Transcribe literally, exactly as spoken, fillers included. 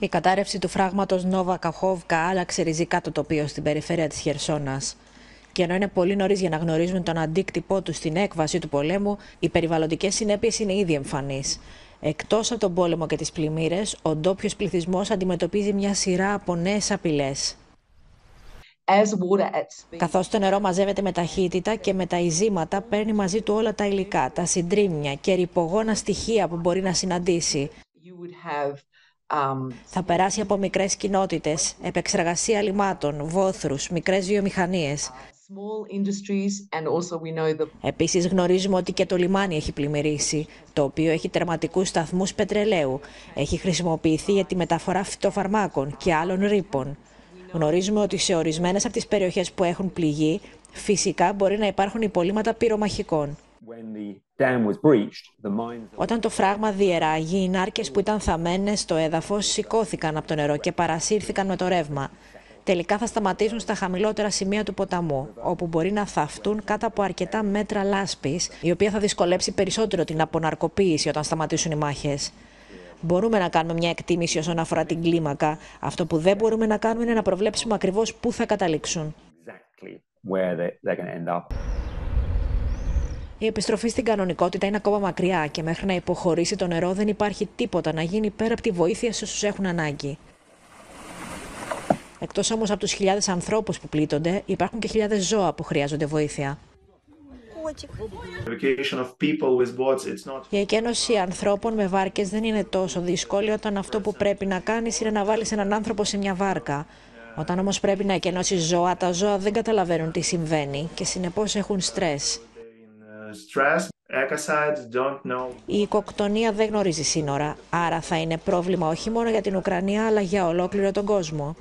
Η κατάρρευση του φράγματος Νόβα Καχόβκα άλλαξε ριζικά το τοπίο στην περιφέρεια της Χερσώνας. Και ενώ είναι πολύ νωρίς για να γνωρίζουν τον αντίκτυπό του στην έκβαση του πολέμου, οι περιβαλλοντικές συνέπειες είναι ήδη εμφανείς. Εκτός από τον πόλεμο και τις πλημμύρες, ο ντόπιος πληθυσμός αντιμετωπίζει μια σειρά από νέες απειλές. Καθώς το νερό μαζεύεται με ταχύτητα και με τα ειζήματα, παίρνει μαζί του όλα τα υλικά, τα συντρίμμια και ρυπογόνα στοιχεία που μπορεί να συναντήσει. Θα περάσει από μικρές κοινότητες, επεξεργασία λιμάτων, βόθρους, μικρές βιομηχανίες. Επίσης γνωρίζουμε ότι και το λιμάνι έχει πλημμυρίσει, το οποίο έχει τερματικούς σταθμούς πετρελαίου, έχει χρησιμοποιηθεί για τη μεταφορά φυτοφαρμάκων και άλλων ρήπων. Γνωρίζουμε ότι σε ορισμένες από τις περιοχές που έχουν πληγεί, φυσικά μπορεί να υπάρχουν υπολείμματα πυρομαχικών. Όταν το φράγμα διεράγει, οι νάρκες που ήταν θαμμένες στο έδαφος σηκώθηκαν από το νερό και παρασύρθηκαν με το ρεύμα. Τελικά θα σταματήσουν στα χαμηλότερα σημεία του ποταμού, όπου μπορεί να θαυτούν κάτω από αρκετά μέτρα λάσπης, η οποία θα δυσκολέψει περισσότερο την αποναρκοποίηση όταν σταματήσουν οι μάχες. Μπορούμε να κάνουμε μια εκτίμηση όσον αφορά την κλίμακα. Αυτό που δεν μπορούμε να κάνουμε είναι να προβλέψουμε ακριβώς πού θα καταλήξουν. Η επιστροφή στην κανονικότητα είναι ακόμα μακριά και μέχρι να υποχωρήσει το νερό δεν υπάρχει τίποτα να γίνει πέρα από τη βοήθεια σε όσους έχουν ανάγκη. Εκτός όμως από τους χιλιάδες ανθρώπους που πλήττονται, υπάρχουν και χιλιάδες ζώα που χρειάζονται βοήθεια. Η εκένωση ανθρώπων με βάρκες δεν είναι τόσο δύσκολη όταν αυτό που πρέπει να κάνεις είναι να βάλεις έναν άνθρωπο σε μια βάρκα. Όταν όμως πρέπει να εκενώσεις ζώα, τα ζώα δεν καταλαβαίνουν τι συμβαίνει και συνεπώς έχουν στρες. Η οικοκτονία δεν γνωρίζει σύνορα, άρα θα είναι πρόβλημα όχι μόνο για την Ουκρανία αλλά για ολόκληρο τον κόσμο.